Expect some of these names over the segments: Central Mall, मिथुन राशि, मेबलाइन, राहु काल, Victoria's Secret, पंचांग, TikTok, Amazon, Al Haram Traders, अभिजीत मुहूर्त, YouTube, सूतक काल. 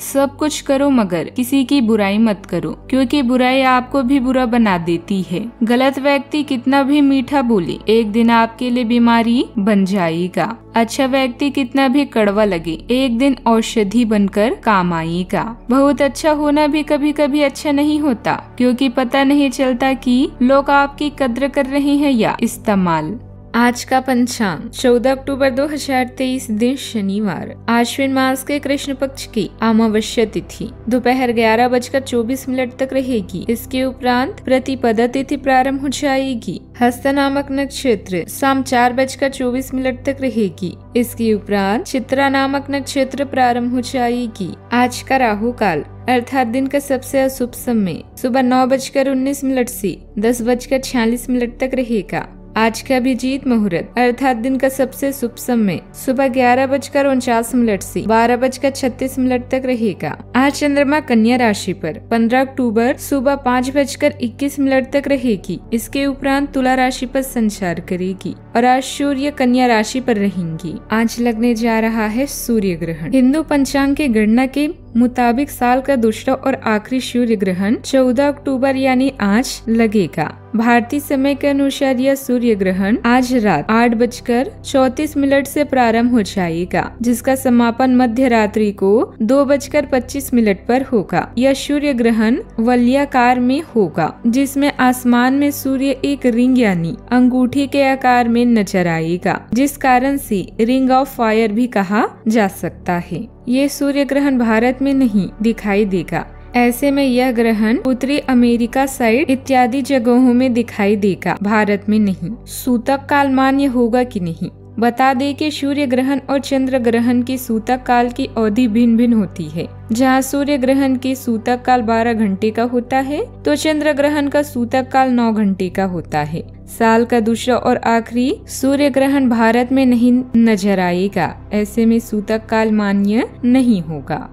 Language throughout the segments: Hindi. सब कुछ करो मगर किसी की बुराई मत करो, क्योंकि बुराई आपको भी बुरा बना देती है। गलत व्यक्ति कितना भी मीठा बोले, एक दिन आपके लिए बीमारी बन जाएगा। अच्छा व्यक्ति कितना भी कड़वा लगे, एक दिन औषधि बनकर काम आएगा। बहुत अच्छा होना भी कभी कभी अच्छा नहीं होता, क्योंकि पता नहीं चलता कि लोग आपकी कद्र कर रहे हैं या इस्तेमाल। आज का पंचांग 14 अक्टूबर 2023, दिन शनिवार, आश्विन मास के कृष्ण पक्ष की अमावस्या तिथि दोपहर 11:24 तक रहेगी। इसके उपरांत प्रतिपदा तिथि प्रारंभ हो जाएगी। हस्ता नामक नक्षत्र शाम 4:24 तक रहेगी। इसके उपरांत चित्रा नामक नक्षत्र प्रारंभ हो जाएगी। आज का राहु काल अर्थात दिन का सबसे अशुभ समय सुबह 9:19 से 10:46 तक रहेगा। आज का अभिजीत मुहूर्त अर्थात दिन का सबसे शुभ समय सुबह 11:49 से 12:36 तक रहेगा। आज चंद्रमा कन्या राशि पर 15 अक्टूबर सुबह 5:21 तक रहेगी। इसके उपरांत तुला राशि पर संचार करेगी और आज सूर्य कन्या राशि पर रहेंगी। आज लगने जा रहा है सूर्य ग्रहण। हिंदू पंचांग के गणना के मुताबिक साल का दूसरा और आखिरी सूर्य ग्रहण 14 अक्टूबर यानी आज लगेगा। भारतीय समय के अनुसार यह सूर्य ग्रहण आज रात 8:34 से प्रारंभ हो जाएगा, जिसका समापन मध्य रात्रि को 2:25 पर होगा। यह सूर्य ग्रहण वलयाकार में होगा, जिसमें आसमान में सूर्य एक रिंग यानी अंगूठी के आकार में नजर आएगा, जिस कारण से रिंग ऑफ फायर भी कहा जा सकता है। ये सूर्य ग्रहण भारत में नहीं दिखाई देगा, ऐसे में यह ग्रहण उत्तरी अमेरिका साइड इत्यादि जगहों में दिखाई देगा, भारत में नहीं। सूतक काल मान्य होगा कि नहीं, बता दें कि सूर्य ग्रहण और चंद्र ग्रहण की सूतक काल की अवधि भिन्न भिन्न होती है। जहाँ सूर्य ग्रहण की सूतक काल 12 घंटे का होता है, तो चंद्र ग्रहण का सूतक काल 9 घंटे का होता है। साल का दूसरा और आखिरी सूर्य ग्रहण भारत में नहीं नजर आएगा, ऐसे में सूतक काल मान्य नहीं होगा।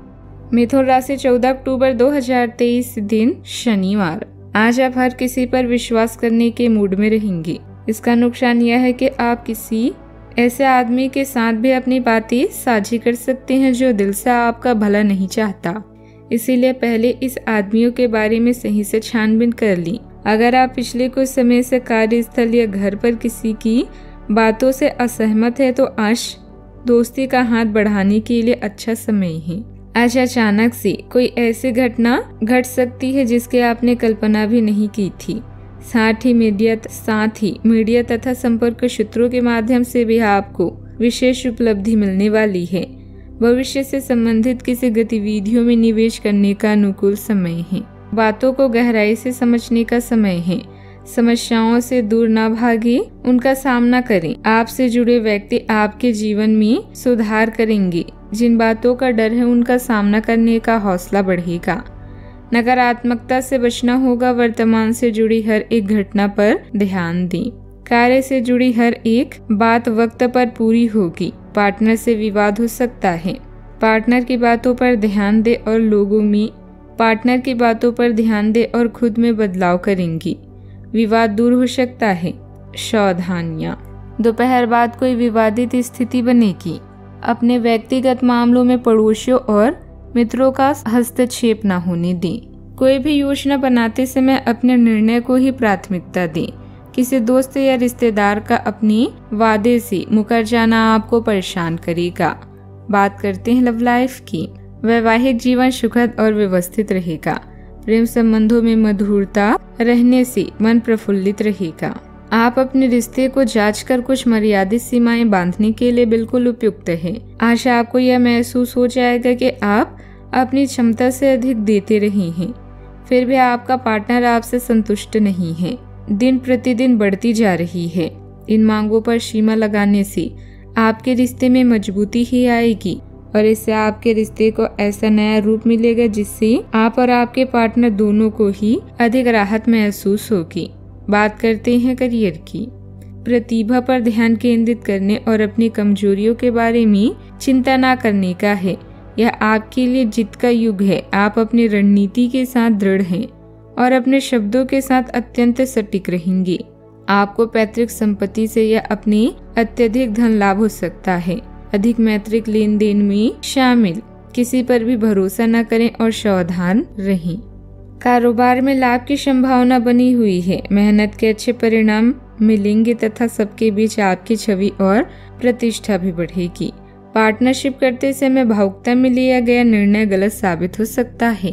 मिथुन राशि 14 अक्टूबर 2023, दिन शनिवार। आज आप हर किसी पर विश्वास करने के मूड में रहेंगे। इसका नुकसान यह है कि आप किसी ऐसे आदमी के साथ भी अपनी बातें साझी कर सकते हैं जो दिल से आपका भला नहीं चाहता। इसीलिए पहले इस आदमियों के बारे में सही से छानबीन कर लें। अगर आप पिछले कुछ समय से कार्यस्थल या घर पर किसी की बातों से असहमत है, तो आज दोस्ती का हाथ बढ़ाने के लिए अच्छा समय है। आज अचानक से कोई ऐसी घटना घट सकती है जिसकी आपने कल्पना भी नहीं की थी। साथ ही मीडिया तथा संपर्क सूत्रों के माध्यम से भी आपको विशेष उपलब्धि मिलने वाली है। भविष्य से संबंधित किसी गतिविधियों में निवेश करने का अनुकूल समय है। बातों को गहराई से समझने का समय है। समस्याओं से दूर ना भागे, उनका सामना करें। आपसे जुड़े व्यक्ति आपके जीवन में सुधार करेंगे। जिन बातों का डर है, उनका सामना करने का हौसला बढ़ेगा। नकारात्मकता से बचना होगा। वर्तमान से जुड़ी हर एक घटना पर ध्यान दें। कार्य से जुड़ी हर एक बात वक्त पर पूरी होगी। पार्टनर से विवाद हो सकता है। पार्टनर की बातों पर ध्यान दें और खुद में बदलाव करेंगे। विवाद दूर हो सकता है। सावधानियां, दोपहर बाद कोई विवादित स्थिति बनेगी। अपने व्यक्तिगत मामलों में पड़ोसियों और मित्रों का हस्तक्षेप न होने दें। कोई भी योजना बनाते समय अपने निर्णय को ही प्राथमिकता दें। किसी दोस्त या रिश्तेदार का अपने वादे से मुकर जाना आपको परेशान करेगा। बात करते हैं लव लाइफ की। वैवाहिक जीवन सुखद और व्यवस्थित रहेगा। प्रेम संबंधों में मधुरता रहने से मन प्रफुल्लित रहेगा। आप अपने रिश्ते को जांचकर कुछ मर्यादित सीमाएं बांधने के लिए बिल्कुल उपयुक्त है। आज आपको यह महसूस हो जाएगा कि आप अपनी क्षमता से अधिक देते रहे हैं, फिर भी आपका पार्टनर आपसे संतुष्ट नहीं है। दिन प्रतिदिन बढ़ती जा रही है। इन मांगों पर सीमा लगाने से आपके रिश्ते में मजबूती ही आएगी और इससे आपके रिश्ते को ऐसा नया रूप मिलेगा जिससे आप और आपके पार्टनर दोनों को ही अधिक राहत महसूस होगी। बात करते हैं करियर की। प्रतिभा पर ध्यान केंद्रित करने और अपनी कमजोरियों के बारे में चिंता न करने का है। यह आपके लिए जीत का युग है। आप अपनी रणनीति के साथ दृढ़ हैं और अपने शब्दों के साथ अत्यंत सटीक रहेंगे। आपको पैतृक संपत्ति से या अपने अत्यधिक धन लाभ हो सकता है। अधिक मैत्रिक लेन देन में शामिल, किसी पर भी भरोसा न करें और सावधान रहें। कारोबार में लाभ की संभावना बनी हुई है। मेहनत के अच्छे परिणाम मिलेंगे तथा सबके बीच आपकी छवि और प्रतिष्ठा भी बढ़ेगी। पार्टनरशिप करते समय भावुकता में लिया गया निर्णय गलत साबित हो सकता है।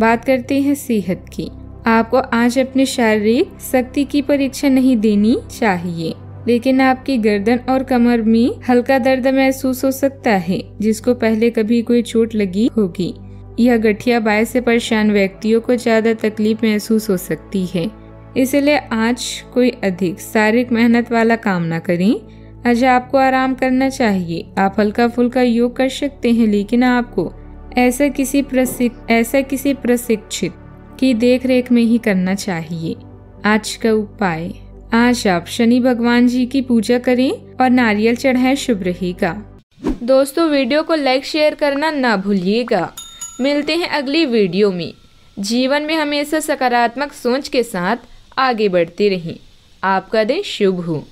बात करते हैं सेहत की। आपको आज अपनी शारीरिक शक्ति की परीक्षा नहीं देनी चाहिए, लेकिन आपकी गर्दन और कमर में हल्का दर्द महसूस हो सकता है, जिसको पहले कभी कोई चोट लगी होगी। यह गठिया बाय से परेशान व्यक्तियों को ज्यादा तकलीफ महसूस हो सकती है, इसलिए आज कोई अधिक शारीरिक मेहनत वाला काम ना करें। आज आपको आराम करना चाहिए। आप हल्का फुल्का योग कर सकते हैं, लेकिन आपको ऐसा किसी प्रशिक्षित की देखरेख में ही करना चाहिए। आज का उपाय, आज आप शनि भगवान जी की पूजा करें और नारियल चढ़ाएं, शुभ रहेगा। दोस्तों, वीडियो को लाइक शेयर करना ना भूलिएगा। मिलते हैं अगली वीडियो में। जीवन में हमेशा सकारात्मक सोच के साथ आगे बढ़ते रहें। आपका दिन शुभ हो।